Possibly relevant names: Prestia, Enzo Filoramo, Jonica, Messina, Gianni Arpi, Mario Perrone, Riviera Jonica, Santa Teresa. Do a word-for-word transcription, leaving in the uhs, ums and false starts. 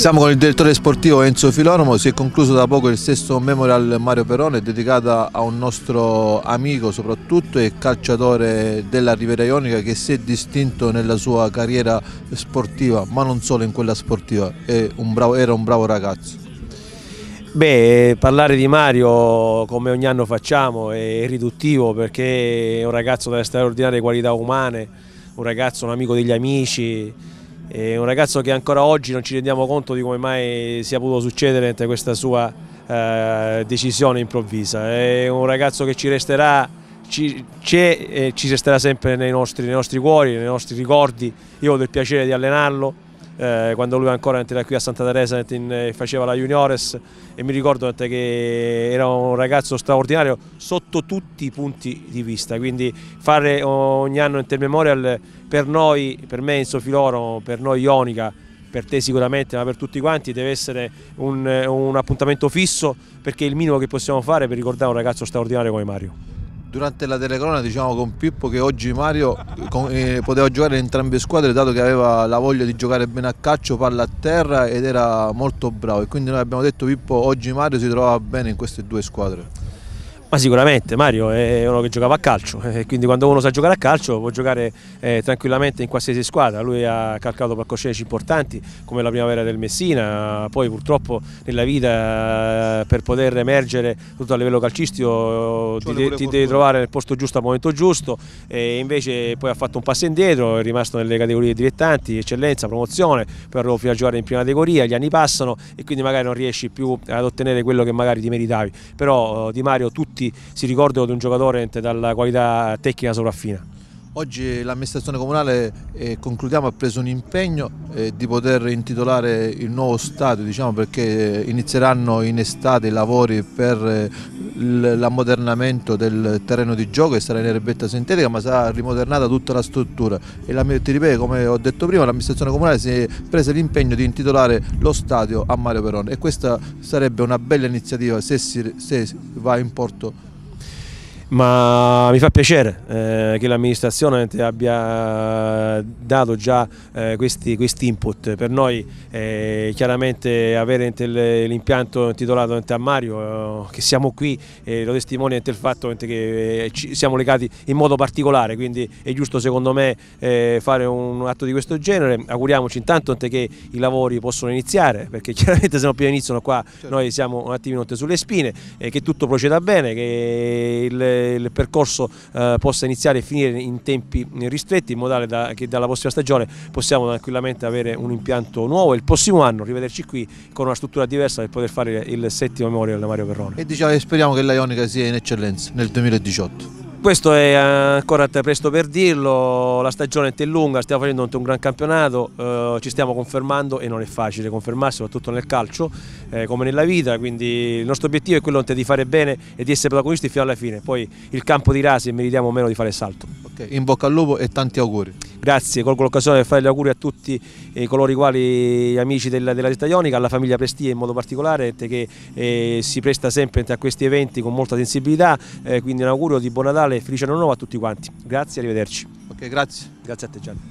Siamo con il direttore sportivo Enzo Filoramo. Si è concluso da poco il sesto Memorial Mario Perrone, dedicato a un nostro amico soprattutto e calciatore della Riviera Jonica, che si è distinto nella sua carriera sportiva, ma non solo in quella sportiva, è un bravo, era un bravo ragazzo. Beh, parlare di Mario, come ogni anno facciamo, è riduttivo, perché è un ragazzo delle straordinarie qualità umane, un ragazzo, un amico degli amici. È un ragazzo che ancora oggi non ci rendiamo conto di come mai sia potuto succedere questa sua eh, decisione improvvisa. È un ragazzo che ci resterà, ci, e ci resterà sempre nei nostri, nei nostri cuori, nei nostri ricordi. Io ho avuto il piacere di allenarlo eh, quando lui ancora era qui a Santa Teresa e faceva la juniores, e mi ricordo che era un ragazzo straordinario sotto tutti i punti di vista. Quindi fare ogni anno Intermemorial per noi, per me Enzo Filoramo, per noi Jonica, per te sicuramente, ma per tutti quanti deve essere un, un appuntamento fisso, perché è il minimo che possiamo fare per ricordare un ragazzo straordinario come Mario. Durante la telecronaca diciamo con Pippo che oggi Mario eh, poteva giocare in entrambe le squadre, dato che aveva la voglia di giocare bene a calcio, palla a terra, ed era molto bravo, e quindi noi abbiamo detto Pippo oggi Mario si trovava bene in queste due squadre. Ma sicuramente Mario è uno che giocava a calcio, e quindi quando uno sa giocare a calcio può giocare eh, tranquillamente in qualsiasi squadra. Lui ha calcato palcoscenici importanti come la primavera del Messina, poi purtroppo nella vita per poter emergere tutto a livello calcistico ti, ti devi portare. trovare nel posto giusto al momento giusto, e invece poi ha fatto un passo indietro, è rimasto nelle categorie dilettanti, eccellenza, promozione, poi arrivo fino a giocare in prima categoria, gli anni passano e quindi magari non riesci più ad ottenere quello che magari ti meritavi, però di Mario tutti si ricordano di un giocatore dalla qualità tecnica sovraffina. Oggi l'amministrazione comunale, eh, concludiamo, ha preso un impegno eh, di poter intitolare il nuovo stadio, diciamo, perché inizieranno in estate i lavori per eh, l'ammodernamento del terreno di gioco, che sarà in erbetta sintetica, ma sarà rimodernata tutta la struttura. E la, ti ripeto, come ho detto prima, l'amministrazione comunale si è presa l'impegno di intitolare lo stadio a Mario Perrone, e questa sarebbe una bella iniziativa se, si, se va in porto. Ma mi fa piacere eh, che l'amministrazione abbia dato già eh, questi, questi input. Per noi eh, chiaramente avere l'impianto intitolato a Mario, eh, che siamo qui, eh, lo testimonia il fatto che eh, ci siamo legati in modo particolare, quindi è giusto secondo me eh, fare un atto di questo genere. Auguriamoci intanto che i lavori possano iniziare, perché chiaramente se non più iniziano qua noi siamo un attimino sulle spine, eh, che tutto proceda bene, che il il percorso eh, possa iniziare e finire in tempi ristretti, in modo tale da, che dalla prossima stagione possiamo tranquillamente avere un impianto nuovo e il prossimo anno rivederci qui con una struttura diversa per poter fare il settimo Memorial Mario Perrone. E diciamo, speriamo che la Jonica sia in eccellenza nel duemiladiciotto. Questo è ancora presto per dirlo, la stagione è lunga, stiamo facendo un gran campionato, eh, ci stiamo confermando e non è facile confermarsi, soprattutto nel calcio eh, come nella vita, quindi il nostro obiettivo è quello di fare bene e di essere protagonisti fino alla fine, poi il campo dirà se meritiamo o meno di fare il salto. Okay, in bocca al lupo e tanti auguri. Grazie, colgo l'occasione per fare gli auguri a tutti eh, coloro i quali, amici della, della città jonica, alla famiglia Prestia in modo particolare, che eh, si presta sempre a questi eventi con molta sensibilità, eh, quindi un augurio di buon Natale e felice anno nuovo a tutti quanti. Grazie, arrivederci. Ok, grazie. Grazie a te Gianni.